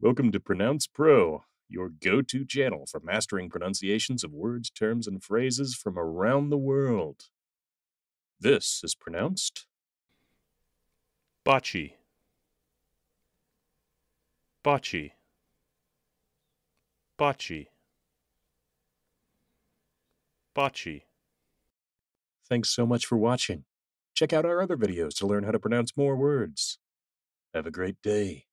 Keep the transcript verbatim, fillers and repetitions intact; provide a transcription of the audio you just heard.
Welcome to Pronounce Pro, your go-to channel for mastering pronunciations of words, terms, and phrases from around the world. This is pronounced Bocce. Bocce. Bocce. Bocce. Thanks so much for watching. Check out our other videos to learn how to pronounce more words. Have a great day.